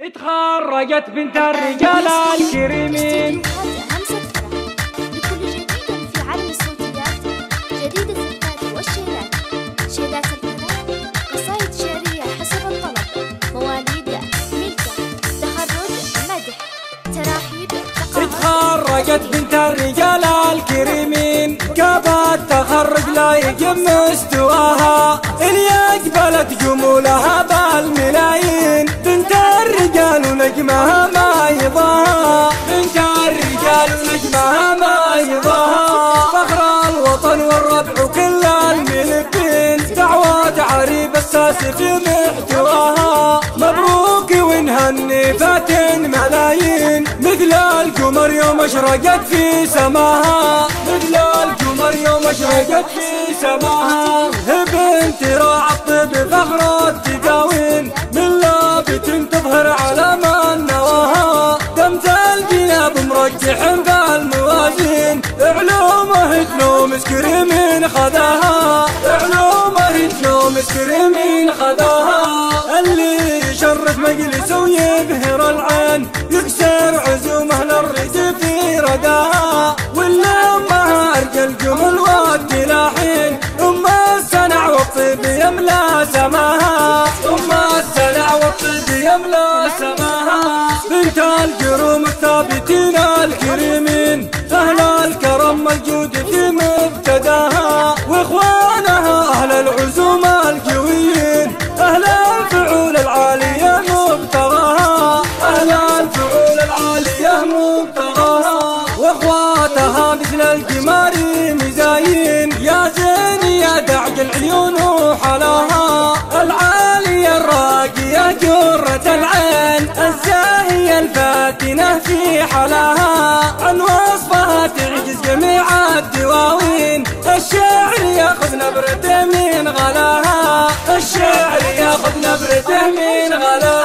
اتخرجت بنت الرجال الكريمين. اتخرجت بنت الرجال الكريمين، جابت تخرج لا يجم مستواها، اللي اقبلت جمولها بالملايين، بنت الرجال ونجمها ما يضاها، بنت الرجال ونجمها ما يضاها، فخر الوطن والربع كل الملبين، دعوات عريب الساسي في محتواها، مبروك ونهني فاتن ملايين، مثل القمر يوم اشرقت في سماها، مثل القمر يوم اشرقت في سماها، بنت راعى الطب فخر التداوين، من لابت تظهر على من نواها، دمت الجناب مرجح بالموازين، علومه تلو مسكري من خذاها، علومه تلو مسكري من خذاها، اللي يشرف مجلس ويبهر العين، يكسر عزومه للريس في رداها، واللمها ارجى الجمل والتلاحين، ام السنع والطيب يملا سماها، ام السنع والطيب يملا سماها، بنت الكروم الثابتين الكريمين، اهل الكرم والجود في مبتداها، واخوانها اهل العزوم القويين، اهل الفعول العاليه مبتغاها، اهل الفعول العاليه مبتغاها، واخواتها مثل القمار مزايين، يا زين يا دعج العيون وحلاها، العاليه الراقيه جره العين، الزاهيه الفاتنه في حلاها، عن وصفها تعجز جميع الدواوين، الشعر ياخذ نبرته من غلاها، الشعر ياخذ نبرته من غلاها.